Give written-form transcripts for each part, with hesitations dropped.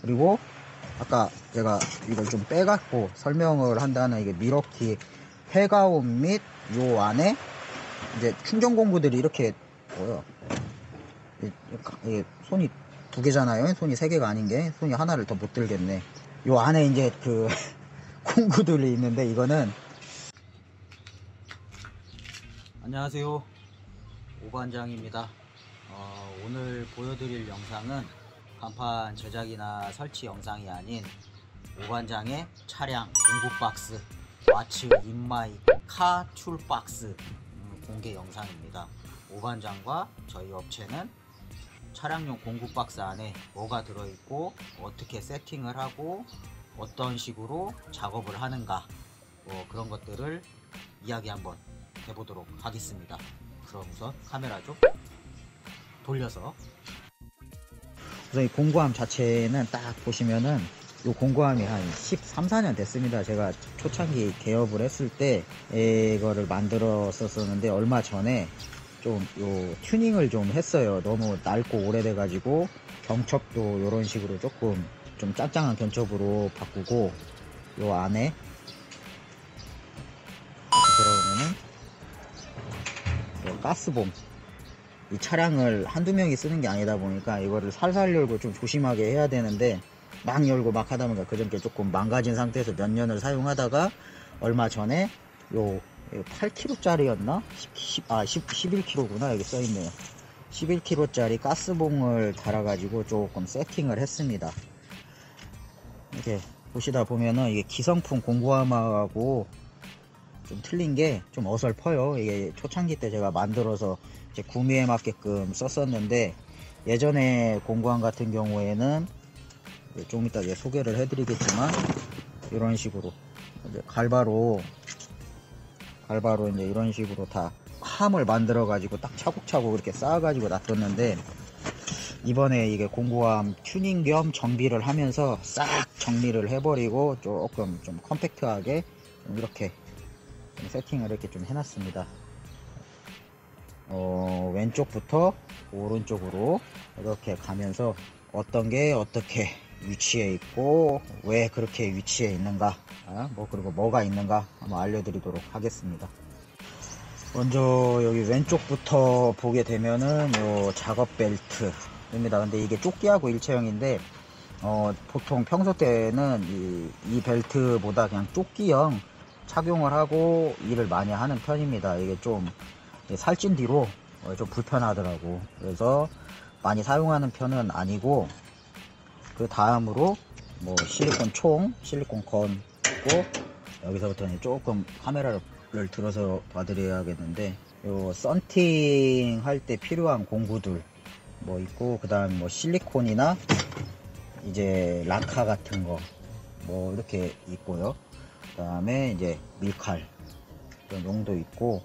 그리고 아까 제가 이걸 좀 빼갖고 설명을 한다는 이게 밀워키 팩아웃 및 요 안에 이제 충전 공구들이 이렇게 보여. 손이 두 개잖아요. 손이 세 개가 아닌 게 손이 하나를 더 못 들겠네. 요 안에 이제 그 공구들이 있는데 이거는 안녕하세요, 오반장입니다. 오늘 보여드릴 영상은 간판 제작이나 설치 영상이 아닌 오반장의 차량 공구박스 왓츠 인마이 카 툴박스 공개 영상입니다. 오반장과 저희 업체는 차량용 공구박스 안에 뭐가 들어있고 어떻게 세팅을 하고 어떤 식으로 작업을 하는가, 뭐 그런 것들을 이야기 한번 해보도록 하겠습니다. 그럼 우선 카메라 좀 돌려서 우선 이 공구함 자체는 딱 보시면은 이 공구함이 한 13~14년 됐습니다. 제가 초창기 개업을 했을 때 이거를 만들었었는데 얼마 전에 좀 요 튜닝을 좀 했어요. 너무 낡고 오래돼 가지고 경첩도 이런 식으로 조금 좀 짱짱한 견첩으로 바꾸고, 요 안에 이렇게 들어오면은 요 가스봉, 이 차량을 한두 명이 쓰는 게 아니다 보니까 이거를 살살 열고 좀 조심하게 해야 되는데 막 열고 막 하다 보니까 그저께 조금 망가진 상태에서 몇 년을 사용하다가 얼마 전에 요 8kg 짜리였나? 11kg구나 여기 써있네요. 11kg 짜리 가스봉을 달아가지고 조금 세팅을 했습니다. 이렇게 보시다 보면은 이게 기성품 공구함하고 좀 틀린 게 좀 어설퍼요. 이게 초창기 때 제가 만들어서 이제 구미에 맞게끔 썼었는데, 예전에 공구함 같은 경우에는 조금 이따 이제 소개를 해드리겠지만 이런 식으로 이제 갈바로 이제 이런 식으로 다 함을 만들어 가지고 딱 차곡차곡 이렇게 쌓아 가지고 놔뒀는데, 이번에 이게 공구함 튜닝 겸 정비를 하면서 싹 정리를 해버리고 조금 좀 컴팩트하게 좀 이렇게 좀 세팅을 이렇게 좀 해놨습니다. 왼쪽부터 오른쪽으로 이렇게 가면서 어떤 게 어떻게 위치에 있고 왜 그렇게 위치에 있는가, 뭐 그리고 뭐가 있는가 한번 알려드리도록 하겠습니다. 먼저 여기 왼쪽부터 보게 되면은 요 작업 벨트입니다. 근데 이게 조끼하고 일체형인데 보통 평소 때는 이 벨트보다 그냥 조끼형 착용을 하고 일을 많이 하는 편입니다. 이게 좀 살찐 뒤로 좀 불편하더라고. 그래서 많이 사용하는 편은 아니고, 그 다음으로 뭐 실리콘 총, 실리콘 건 있고, 여기서부터는 조금 카메라를 들어서 봐드려야겠는데 요 썬팅 할 때 필요한 공구들 뭐 있고, 그 다음 뭐 실리콘이나 이제 라카 같은 거 뭐 이렇게 있고요. 그 다음에 이제 밀칼 이런 용도 있고,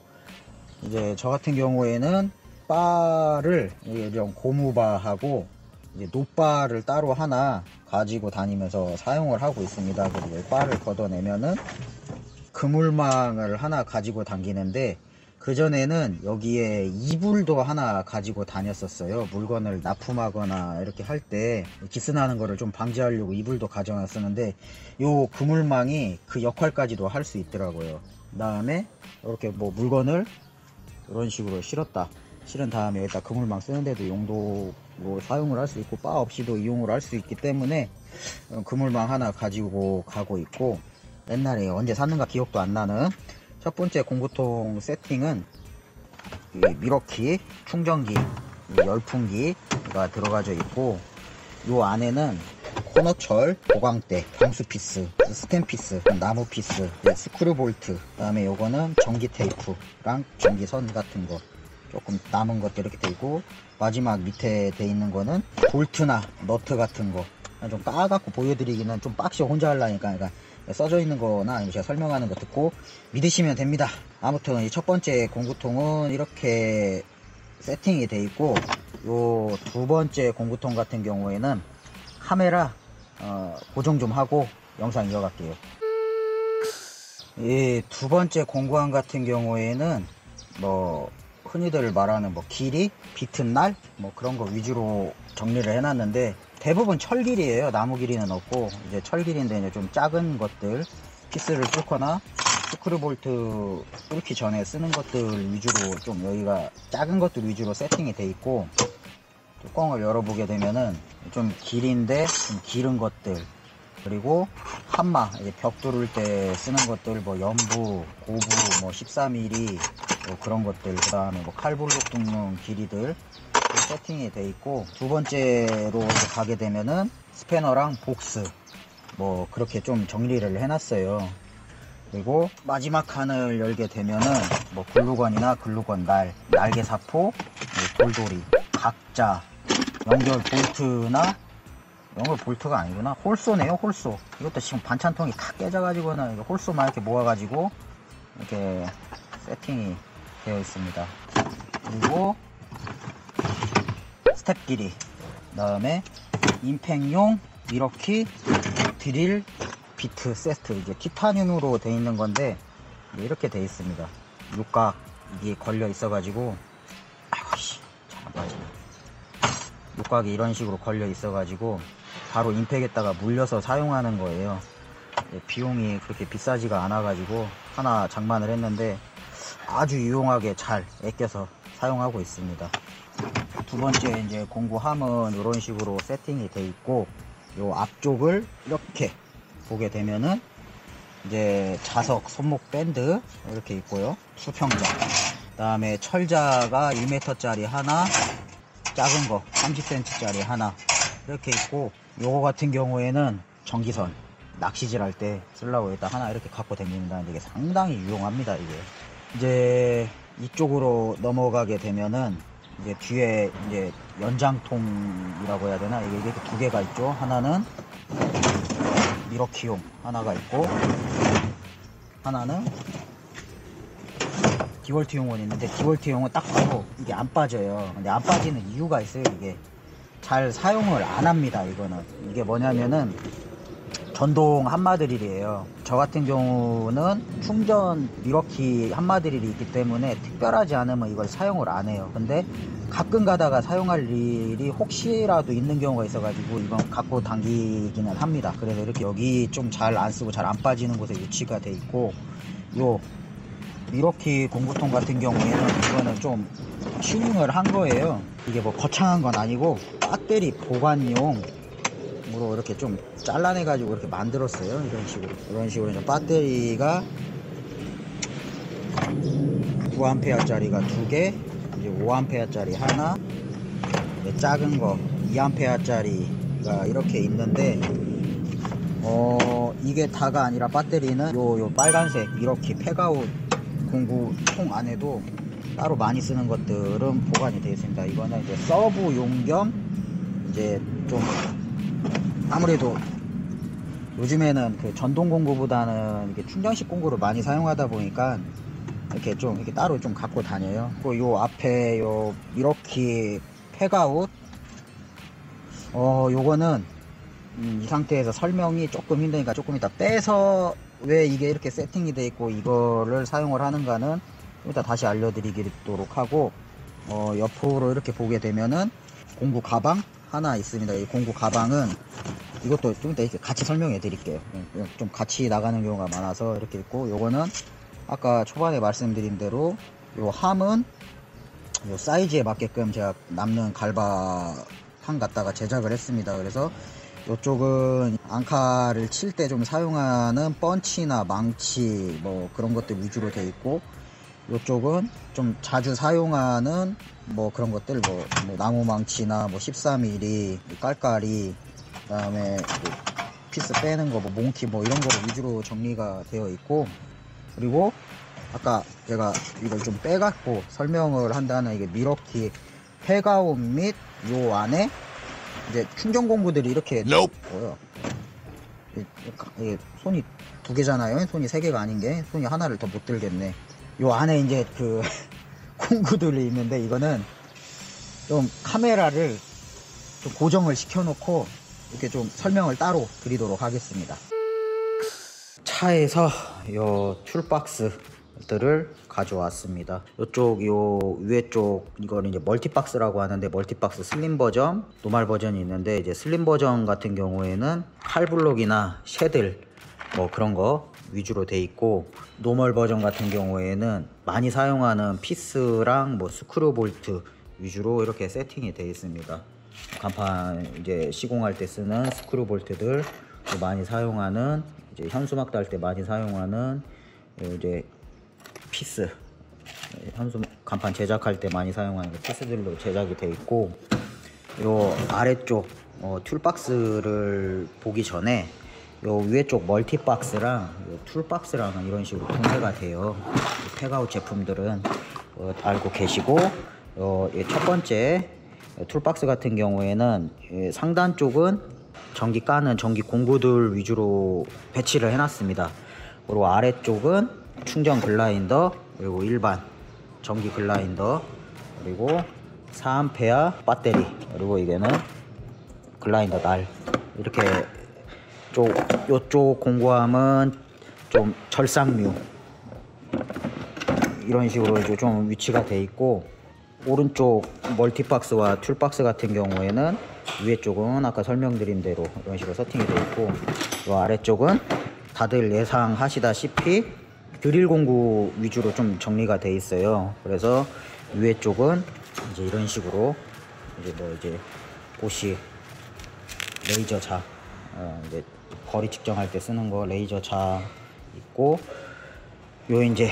이제 저 같은 경우에는 바를 이런 고무바하고 이제 노바를 따로 하나 가지고 다니면서 사용을 하고 있습니다. 그리고 바를 걷어내면은 그물망을 하나 가지고 당기는데, 그전에는 여기에 이불도 하나 가지고 다녔었어요. 물건을 납품하거나 이렇게 할 때 기스나는 거를 좀 방지하려고 이불도 가져놨었는데 요 그물망이 그 역할까지도 할 수 있더라고요. 그 다음에 이렇게 뭐 물건을 이런 식으로 실은 다음에 여기다 그물망 쓰는데도 용도로 사용을 할 수 있고, 바 없이도 이용을 할 수 있기 때문에 그물망 하나 가지고 가고 있고, 옛날에 언제 샀는가 기억도 안 나는 첫 번째 공구통 세팅은 밀워키 충전기, 열풍기가 들어가져 있고, 요 안에는 코너철, 보강대, 방수피스, 스텐피스, 나무피스, 스크루볼트, 그 다음에 요거는 전기테이프랑 전기선 같은 거 조금 남은 것도 이렇게 돼 있고, 마지막 밑에 돼 있는 거는 볼트나 너트 같은 거 좀 까갖고 보여드리기는 좀 빡시고 혼자 하려니까, 그러니까 써져 있는 거나 아니면 제가 설명하는 거 듣고 믿으시면 됩니다. 아무튼 이 첫 번째 공구통은 이렇게 세팅이 돼 있고, 요 두 번째 공구통 같은 경우에는 카메라 고정 좀 하고 영상 이어갈게요. 이 두 번째 공구함 같은 경우에는 뭐 흔히들 말하는 뭐 길이, 비튼 날, 뭐 그런 거 위주로 정리를 해놨는데, 대부분 철길이에요. 나무 길이는 없고 이제 철길인데 이제 좀 작은 것들 피스를 뚫거나 스크류 볼트 뚫기 전에 쓰는 것들 위주로 좀 여기가 작은 것들 위주로 세팅이 돼 있고, 뚜껑을 열어보게 되면은 좀 길인데 좀 기른 것들, 그리고 한마 벽 뚫을 때 쓰는 것들 뭐 연부, 고부, 뭐 13mm 뭐 그런 것들, 그 다음에 뭐 칼볼록 뚫는 길이들 세팅이 돼 있고, 두 번째로 가게 되면은 스패너랑 복스 뭐 그렇게 좀 정리를 해놨어요. 그리고 마지막 칸을 열게 되면은 뭐 글루건이나 글루건 날, 날개사포, 돌돌이, 각자, 연결 볼트나 연결 볼트가 아니구나, 홀소네요. 홀소. 이것도 지금 반찬통이 다 깨져가지고는 이거 홀소만 이렇게 모아가지고 이렇게 세팅이 되어 있습니다. 그리고 스텝 길이, 그 다음에 임팩용 밀워키 드릴 비트 세트, 이제 티타늄으로 되어 있는 건데 이렇게 되어 있습니다. 육각 이게 걸려 있어 가지고, 아이씨 잘 안 빠지네. 육각이 이런 식으로 걸려 있어 가지고 바로 임팩에다가 물려서 사용하는 거예요. 비용이 그렇게 비싸지가 않아 가지고 하나 장만을 했는데 아주 유용하게 잘 아껴서 사용하고 있습니다. 두 번째 이제 공구함은 이런 식으로 세팅이 돼 있고, 요 앞쪽을 이렇게 보게 되면은 이제 자석 손목 밴드 이렇게 있고요, 수평자, 그 다음에 철자가 1m 짜리 하나, 작은 거 30cm 짜리 하나 이렇게 있고, 요거 같은 경우에는 전기선 낚시질 할 때 쓰려고 일단 하나 이렇게 갖고 다닙니다. 이게 상당히 유용합니다. 이게 이제 이쪽으로 넘어가게 되면은 이제 뒤에 이제 연장통이라고 해야 되나, 이게 이렇게 두 개가 있죠. 하나는 밀워키용 하나가 있고, 하나는 디월트용은 있는데, 디월트용은 딱 봐도 이게 안 빠져요. 근데 안 빠지는 이유가 있어요. 이게 잘 사용을 안 합니다. 이거는 이게 뭐냐면은 전동 한마드릴이에요. 저 같은 경우는 충전 밀워키 한마드릴이 있기 때문에 특별하지 않으면 이걸 사용을 안 해요. 근데 가끔 가다가 사용할 일이 혹시라도 있는 경우가 있어가지고 이건 갖고 당기기는 합니다. 그래서 이렇게 여기 좀 잘 안 쓰고 잘 안 빠지는 곳에 위치가 돼 있고, 요 밀워키 공구통 같은 경우에는 이거는 좀 튜닝을 한 거예요. 이게 뭐 거창한 건 아니고 배터리 보관용 으로 이렇게 좀 잘라내 가지고 이렇게 만들었어요. 이런 식으로, 이런 식으로 이제 배터리가 9A 짜리가 두 개, 이제 5A 짜리 하나, 작은 거 2A 짜리가 이렇게 있는데, 이게 다가 아니라 배터리는 요 빨간색 이렇게 팩아웃 공구 통 안에도 따로 많이 쓰는 것들은 보관이 되어 있습니다. 이거는 이제 서브용 겸 이제 좀 아무래도 요즘에는 그 전동 공구보다는 이렇게 충전식 공구를 많이 사용하다 보니까 이렇게 좀 이렇게 따로 좀 갖고 다녀요. 또 요 앞에 요 이렇게 팩아웃, 요거는 이 상태에서 설명이 조금 힘드니까 조금 이따 빼서 왜 이게 이렇게 세팅이 돼 있고 이거를 사용을 하는가는 이따 다시 알려드리도록 하고, 옆으로 이렇게 보게 되면은 공구 가방 하나 있습니다. 이 공구 가방은 이것도 좀 이따 이렇게 같이 설명해 드릴게요. 좀 같이 나가는 경우가 많아서 이렇게 있고, 요거는 아까 초반에 말씀드린 대로 요 함은 요 사이즈에 맞게끔 제가 남는 갈바함 갖다가 제작을 했습니다. 그래서 요쪽은 앙카를 칠 때 좀 사용하는 펀치나 망치 뭐 그런 것들 위주로 돼 있고, 요쪽은 좀 자주 사용하는 뭐 그런 것들 뭐 나무망치나 뭐 13mm 깔깔이, 그 다음에 피스 빼는 거 뭐 몽키 뭐 이런 거 위주로 정리가 되어 있고, 그리고 아까 제가 이걸 좀 빼갖고 설명을 한다는 이게 밀워키 팩아웃 및 요 안에 이제 충전 공구들이 이렇게 있고요. 손이 두 개잖아요. 손이 세 개가 아닌 게 손이 하나를 더 못 들겠네. 요 안에 이제 그 공구들이 있는데, 이거는 좀 카메라를 좀 고정을 시켜놓고 이렇게 좀 설명을 따로 드리도록 하겠습니다. 차에서 요 툴박스 들을 가져왔습니다. 이쪽 요 위에 쪽 이거는 이제 멀티박스라고 하는데, 멀티박스 슬림 버전, 노멀 버전이 있는데, 이제 슬림 버전 같은 경우에는 칼블록이나 쉐들 뭐 그런 거 위주로 돼 있고, 노멀 버전 같은 경우에는 많이 사용하는 피스랑 뭐 스크류 볼트 위주로 이렇게 세팅이 돼 있습니다. 간판 이제 시공할 때 쓰는 스크류 볼트들, 많이 사용하는 이제 현수막 달 때 많이 사용하는 이제 피스, 현수 간판 제작할 때 많이 사용하는 피스들로 제작이 돼 있고, 요 아래쪽 툴박스를 보기 전에 요 위에쪽 멀티박스랑 요 툴박스랑 이런 식으로 분해가 돼요. 팩아웃 제품들은 알고 계시고, 첫 번째 툴박스 같은 경우에는 상단 쪽은 전기 까는 전기 공구들 위주로 배치를 해놨습니다. 그리고 아래쪽은 충전 글라인더, 그리고 일반 전기 글라인더, 그리고 4A 배터리, 그리고 이게는 글라인더 날, 이렇게 요쪽 공구함은 좀 절삭류 이런 식으로 이제 좀 위치가 돼 있고, 오른쪽 멀티박스와 툴박스 같은 경우에는 위에 쪽은 아까 설명드린 대로 이런 식으로 세팅이 되어 있고, 요 아래쪽은 다들 예상하시다시피 드릴 공구 위주로 좀 정리가 돼 있어요. 그래서 위에 쪽은 이제 이런 식으로 이제 보시 레이저 자, 이제 거리 측정할 때 쓰는 거 레이저 자 있고, 요 이제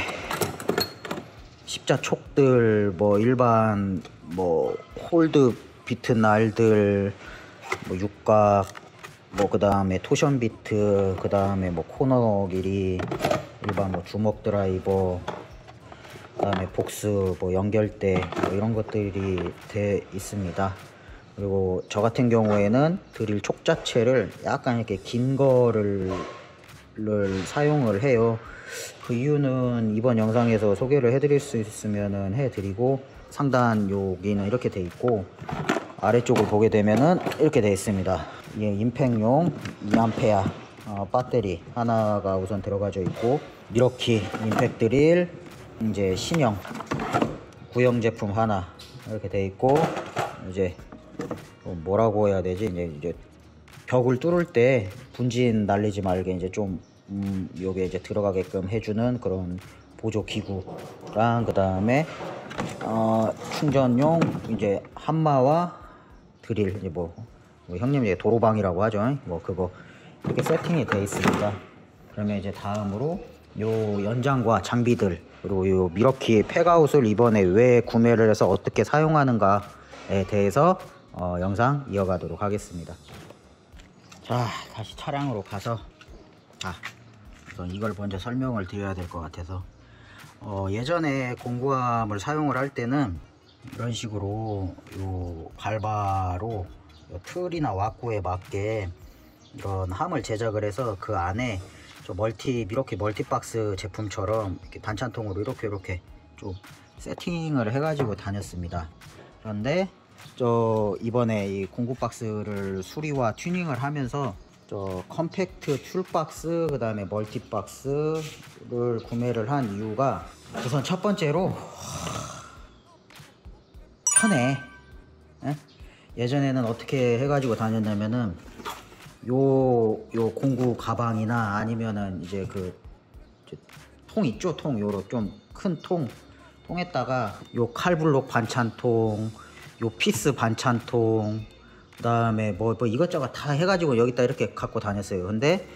십자 촉들, 뭐 일반 뭐 홀드 비트 날들, 뭐 육각, 뭐 그 다음에 토션 비트, 그 다음에 뭐 코너 길이, 일반 뭐 주먹 드라이버, 그 다음에 복스, 뭐 연결대, 뭐 이런 것들이 돼 있습니다. 그리고 저 같은 경우에는 드릴 촉 자체를 약간 이렇게 긴 거를 사용을 해요. 그 이유는 이번 영상에서 소개를 해드릴 수 있으면은 해드리고, 상단 여기는 이렇게 돼 있고, 아래쪽을 보게 되면은 이렇게 돼 있습니다. 예, 임팩용 2A 배터리 하나가 우선 들어가져 있고, 밀워키 임팩 드릴 이제 신형 구형 제품 하나 이렇게 돼 있고, 이제 뭐라고 해야 되지, 이제 벽을 뚫을 때 분진 날리지 말게 이제 좀 여기에 이제 들어가게끔 해주는 그런 보조 기구랑, 그 다음에 충전용 이제 한마와 드릴, 이제 뭐 형님 이제 도로방이라고 하죠, 뭐 그거 이렇게 세팅이 돼 있습니다. 그러면 이제 다음으로 요 연장과 장비들, 그리고 요 밀워키 팩아웃을 이번에 왜 구매를 해서 어떻게 사용하는가에 대해서 영상 이어가도록 하겠습니다. 자, 다시 차량으로 가서 우선 이걸 먼저 설명을 드려야 될 것 같아서, 예전에 공구함을 사용을 할 때는 이런 식으로 요 갈바로 요 틀이나 왁구에 맞게 이런 함을 제작을 해서, 그 안에 저 밀워키 멀티박스 제품처럼 이렇게 반찬통으로 이렇게 좀 세팅을 해가지고 다녔습니다. 그런데 저 이번에 이 공구 박스를 수리와 튜닝을 하면서 저 컴팩트 툴박스, 그 다음에 멀티박스를 구매를 한 이유가, 우선 첫 번째로 편해. 예전에는 어떻게 해가지고 다녔냐면은 요 공구 가방이나 아니면은 이제 그 통 있죠, 통, 요런 좀 큰 통에다가 요 칼블록 반찬통, 요 피스 반찬통, 그 다음에 뭐 이것저것 다 해가지고 여기다 이렇게 갖고 다녔어요. 근데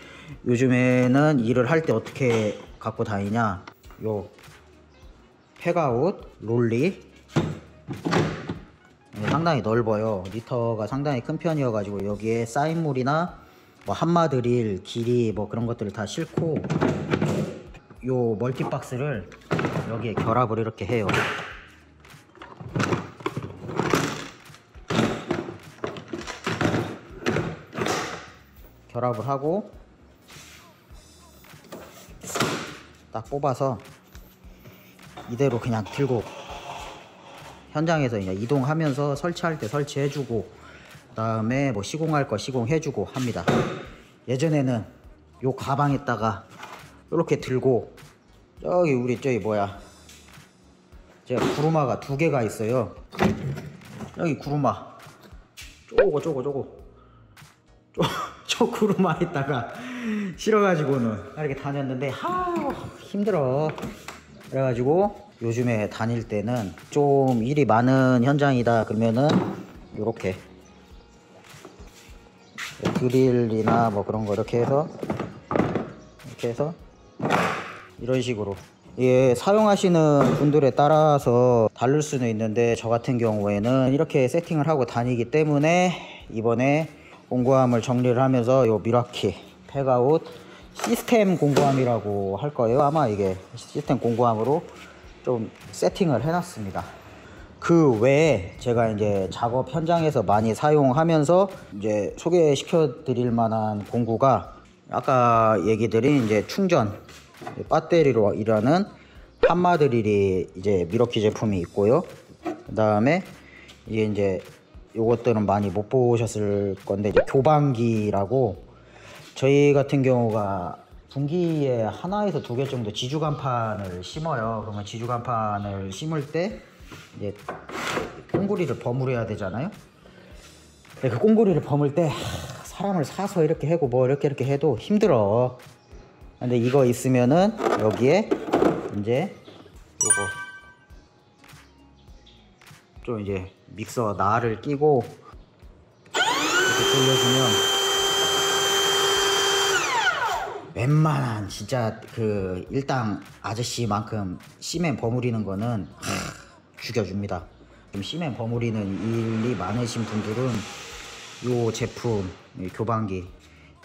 요즘에는 일을 할 때 어떻게 갖고 다니냐, 요 팩아웃 롤리, 상당히 넓어요. 리터가 상당히 큰 편이어가지고 여기에 쌓인물이나 뭐 한마 드릴, 길이 뭐 그런 것들을 다 싣고, 요 멀티박스를 여기에 결합을 이렇게 해요. 결합을 하고 딱 뽑아서 이대로 그냥 들고 현장에서 그냥 이동하면서 설치할 때 설치해주고, 그 다음에 뭐 시공할 거 시공해주고 합니다. 예전에는 요 가방에다가 이렇게 들고 저기 우리 저기 뭐야, 제가 구루마가 두 개가 있어요. 여기 구루마 쪼고 구루마 했다가 싫어가지고는 이렇게 다녔는데 아 힘들어. 그래가지고 요즘에 다닐 때는 좀 일이 많은 현장이다 그러면은 요렇게 드릴이나 뭐 그런 거 이렇게 해서 이런 식으로, 예, 사용하시는 분들에 따라서 다를 수는 있는데 저 같은 경우에는 이렇게 세팅을 하고 다니기 때문에 이번에 공구함을 정리를 하면서 요 밀워키 팩아웃 시스템 공구함이라고 할 거예요. 아마 이게 시스템 공구함으로 좀 세팅을 해놨습니다. 그 외에 제가 이제 작업 현장에서 많이 사용하면서 이제 소개시켜 드릴 만한 공구가 아까 얘기 드린 이제 충전 배터리로 일하는 한마 드릴이 이제 밀워키 제품이 있고요. 그 다음에 이제 요것들은 많이 못 보셨을 건데 이제 교방기라고, 저희 같은 경우가 분기에 1에서 2개 정도 지주간판을 심어요. 그러면 지주간판을 심을 때 이제 꽁구리를 버무려야 되잖아요. 근데 그 꽁구리를 버물 때 사람을 사서 이렇게 하고 뭐 이렇게 해도 힘들어. 근데 이거 있으면은 여기에 이제 요거 좀 이제 믹서 나를 끼고 이렇게 돌려주면 웬만한 진짜 그 일당 아저씨만큼 시멘 버무리는 거는 죽여줍니다. 좀 시멘 버무리는 일이 많으신 분들은 요 제품, 이 교방기,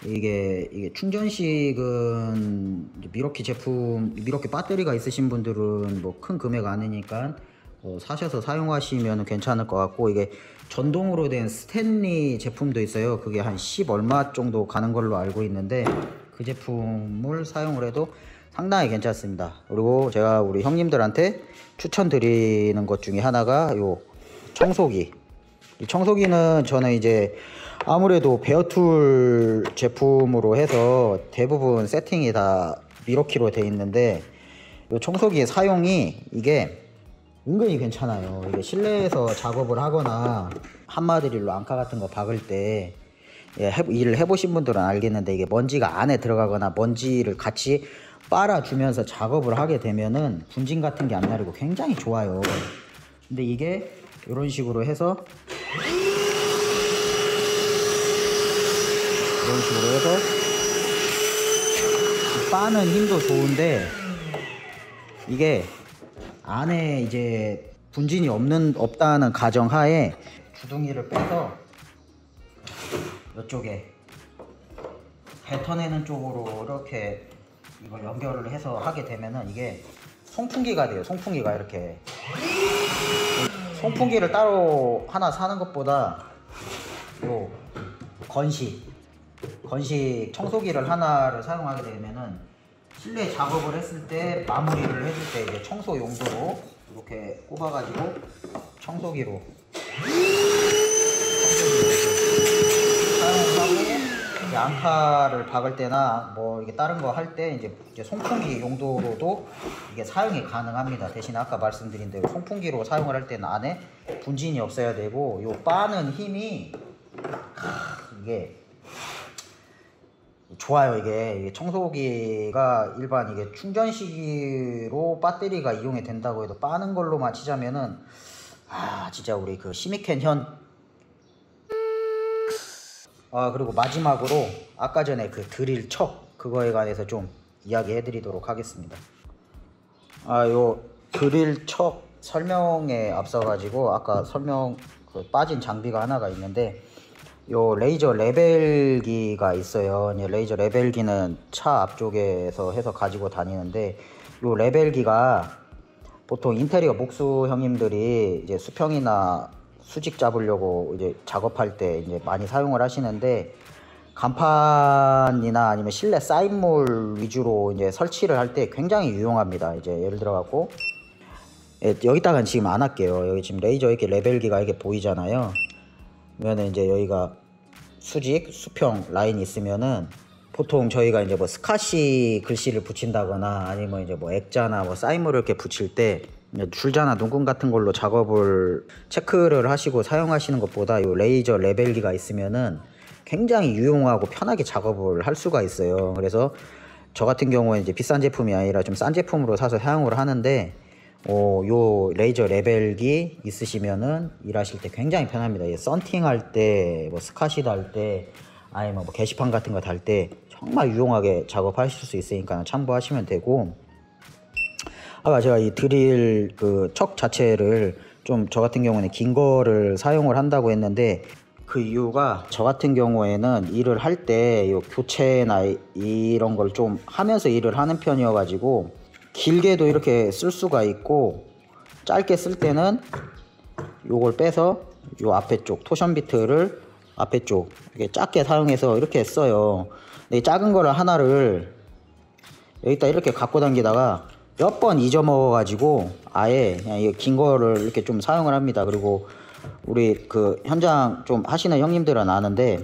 이게 충전식은 밀워키 제품, 밀워키 배터리가 있으신 분들은 뭐 큰 금액 아니니까 사셔서 사용하시면 괜찮을 것 같고, 이게 전동으로 된 스탠리 제품도 있어요. 그게 한 10 얼마 정도 가는 걸로 알고 있는데 그 제품을 사용을 해도 상당히 괜찮습니다. 그리고 제가 우리 형님들한테 추천드리는 것 중에 하나가 요 청소기. 이 청소기는 저는 이제 아무래도 베어툴 제품으로 해서 대부분 세팅이 다 밀워키로 돼 있는데 요 청소기의 사용이 이게 은근히 괜찮아요. 이게 실내에서 작업을 하거나 한마드릴로 앙카 같은 거 박을 때, 예, 일을 해보신 분들은 알겠는데 이게 먼지가 안에 들어가거나 먼지를 같이 빨아주면서 작업을 하게 되면은 분진 같은 게 안 나르고 굉장히 좋아요. 근데 이게 이런 식으로 해서 빠는 힘도 좋은데 이게 안에 이제 분진이 없다는 가정하에 주둥이를 빼서 이쪽에 뱉어내는 쪽으로 이렇게 이걸 연결을 해서 하게 되면은 이게 송풍기가 돼요. 송풍기가 이렇게, 송풍기를 따로 하나 사는 것보다 요 건식 청소기를 하나를 사용하게 되면은 실내 작업을 했을 때 마무리를 해줄 때 이제 청소 용도로 이렇게 꼽아가지고 청소기로 앙카를 박을 때나 뭐 이게 다른 거 할 때 이제 송풍기 용도로도 이게 사용이 가능합니다. 대신 아까 말씀드린 대로 송풍기로 사용을 할 때는 안에 분진이 없어야 되고 요 빠는 힘이 이게 좋아요. 이게 청소기가 일반 이게 충전식으로 배터리가 이용이 된다고 해도 빠는 걸로만 치자면은 아 진짜 우리 그 시미켄 현. 아 그리고 마지막으로 아까 전에 그 드릴 척 그거에 관해서 좀 이야기해 드리도록 하겠습니다. 아 요 드릴 척 설명에 앞서 가지고 아까 설명 그 빠진 장비가 하나가 있는데 요 레이저 레벨기가 있어요. 레이저 레벨기는 차 앞쪽에서 해서 가지고 다니는데 요 레벨기가 보통 인테리어 목수 형님들이 이제 수평이나 수직 잡으려고 이제 작업할 때 이제 많이 사용을 하시는데 간판이나 아니면 실내 쌓인물 위주로 이제 설치를 할 때 굉장히 유용합니다. 이제 예를 들어갖고, 예, 여기다가는 지금 안 할게요. 여기 지금 레이저 이렇게 레벨기가 이렇게 보이잖아요. 그러면 이제 여기가 수직 수평 라인이 있으면은 보통 저희가 이제 뭐 스카시 글씨를 붙인다거나 아니면 이제 뭐 액자나 뭐 사인물을 이렇게 붙일 때 줄자나 눈금 같은 걸로 작업을 체크를 하시고 사용하시는 것보다 이 레이저 레벨기가 있으면은 굉장히 유용하고 편하게 작업을 할 수가 있어요. 그래서 저 같은 경우에 이제 비싼 제품이 아니라 좀 싼 제품으로 사서 사용을 하는데 요 레이저 레벨기 있으시면은 일하실 때 굉장히 편합니다. 썬팅 할 때, 뭐 스카시 달 때, 아니면 뭐 게시판 같은 거 달 때 정말 유용하게 작업하실 수 있으니까 참고하시면 되고, 아까 제가 이 드릴 그 척 자체를 좀 저 같은 경우에는 긴 거를 사용을 한다고 했는데, 그 이유가 저 같은 경우에는 일을 할 때 요 교체나 이런 걸 좀 하면서 일을 하는 편이어가지고 길게도 이렇게 쓸 수가 있고, 짧게 쓸 때는 요걸 빼서 요 앞에 쪽 토션 비트를 앞에 쪽 이렇게 작게 사용해서 이렇게 써요. 근데 이 작은 거를 하나를 여기다 이렇게 갖고 당기다가 몇 번 잊어먹어 가지고 아예 그냥 이 긴 거를 이렇게 좀 사용을 합니다. 그리고 우리 그 현장 좀 하시는 형님들은 아는데,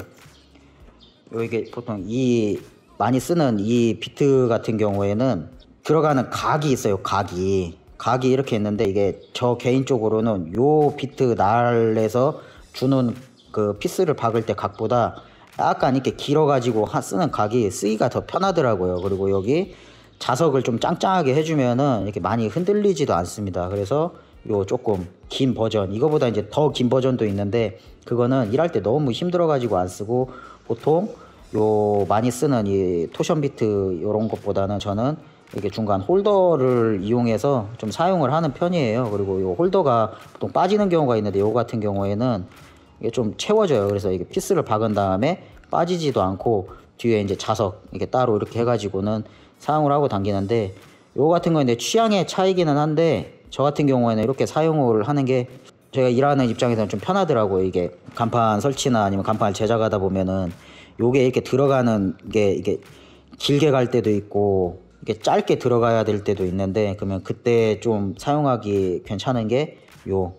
이게 보통 이 많이 쓰는 이 비트 같은 경우에는 들어가는 각이 있어요. 각이 이렇게 있는데, 이게 저 개인적으로는 요 비트 날에서 주는 그 피스를 박을 때 각보다 약간 이렇게 길어 가지고 쓰는 각이 쓰기가 더 편하더라고요. 그리고 여기 자석을 좀 짱짱하게 해주면은 이렇게 많이 흔들리지도 않습니다. 그래서 요 조금 긴 버전, 이거보다 이제 더 긴 버전도 있는데 그거는 일할 때 너무 힘들어 가지고 안 쓰고, 보통 요 많이 쓰는 이 토션 비트 요런 것보다는 저는 이렇게 중간 홀더를 이용해서 좀 사용을 하는 편이에요. 그리고 요 홀더가 보통 빠지는 경우가 있는데, 요 같은 경우에는 이게 좀 채워져요. 그래서 이게 피스를 박은 다음에 빠지지도 않고 뒤에 이제 자석 이렇게 따로 이렇게 해가지고는 사용을 하고 당기는데, 요 같은 건 이제 취향의 차이기는 한데 저 같은 경우에는 이렇게 사용을 하는 게 제가 일하는 입장에서는 좀 편하더라고요. 이게 간판 설치나 아니면 간판을 제작하다 보면은 요게 이렇게 들어가는 게 이게 길게 갈 때도 있고 이게 짧게 들어가야 될 때도 있는데, 그러면 그때 좀 사용하기 괜찮은 게 요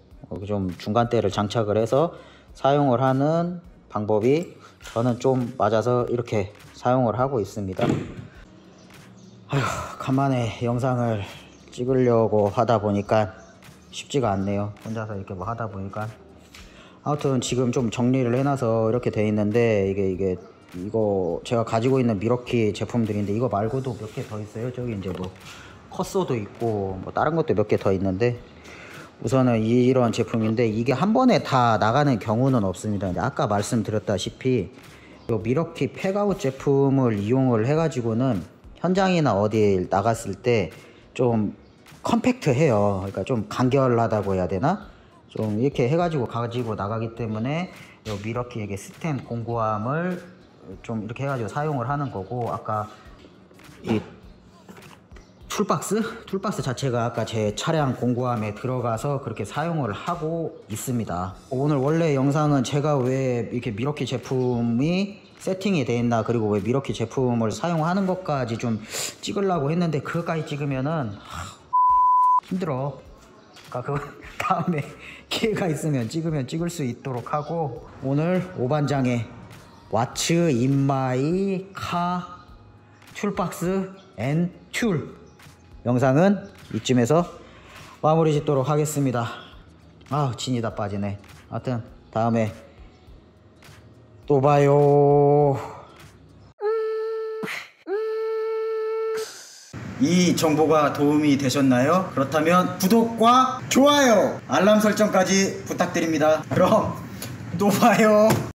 좀 중간대를 장착을 해서 사용을 하는 방법이 저는 좀 맞아서 이렇게 사용을 하고 있습니다. 아휴, 간만에 영상을 찍으려고 하다 보니까 쉽지가 않네요. 혼자서 이렇게 뭐 하다 보니까. 아무튼 지금 좀 정리를 해놔서 이렇게 돼 있는데, 이거 제가 가지고 있는 밀워키 제품들인데, 이거 말고도 몇 개 더 있어요. 저기 이제 뭐 컷소도 있고 뭐 다른 것도 몇 개 더 있는데, 우선은 이런 제품인데 이게 한 번에 다 나가는 경우는 없습니다. 근데 아까 말씀드렸다시피 이 밀워키 팩아웃 제품을 이용을 해가지고는 현장이나 어디 나갔을 때 좀 컴팩트해요. 그러니까 좀 간결하다고 해야 되나? 좀 이렇게 해가지고 가지고 나가기 때문에 이 밀워키에게 스템 공구함을 좀 이렇게 해가지고 사용을 하는 거고, 아까 이 툴박스 자체가 아까 제 차량 공구함에 들어가서 그렇게 사용을 하고 있습니다. 오늘 원래 영상은 제가 왜 이렇게 밀워키 제품이 세팅이 돼 있나, 그리고 왜 밀워키 제품을 사용하는 것까지 좀 찍으려고 했는데 그것까지 찍으면은 힘들어. 그러니까 그거 다음에 기회가 있으면 찍을 수 있도록 하고, 오늘 오반장의 왓츠 인 마이 카 툴박스 앤 툴 영상은 이쯤에서 마무리 짓도록 하겠습니다. 아우, 진이 다 빠지네. 하여튼 다음에 또 봐요. 이 정보가 도움이 되셨나요? 그렇다면 구독과 좋아요, 알람 설정까지 부탁드립니다. 그럼 또 봐요.